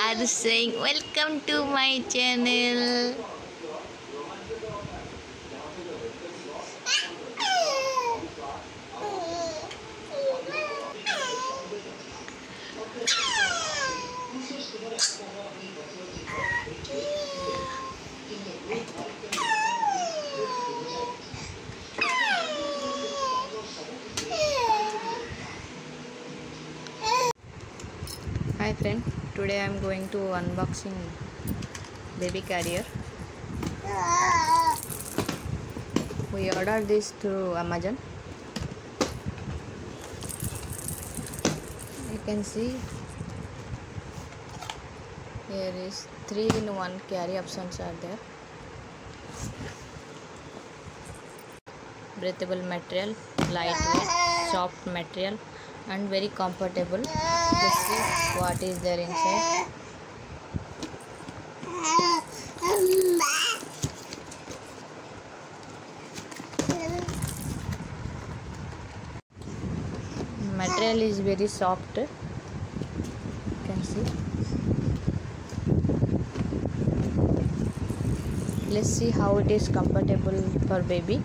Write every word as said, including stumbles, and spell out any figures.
I was saying, welcome to my channel. Hi friend, today I am going to unboxing baby carrier. We ordered this through Amazon. You can see here is three in one carry options are there. Breathable material, lightweight, soft material, and very comfortable. Let's see what is there inside. Material is very soft. You can see. Let's see how it is comfortable for baby.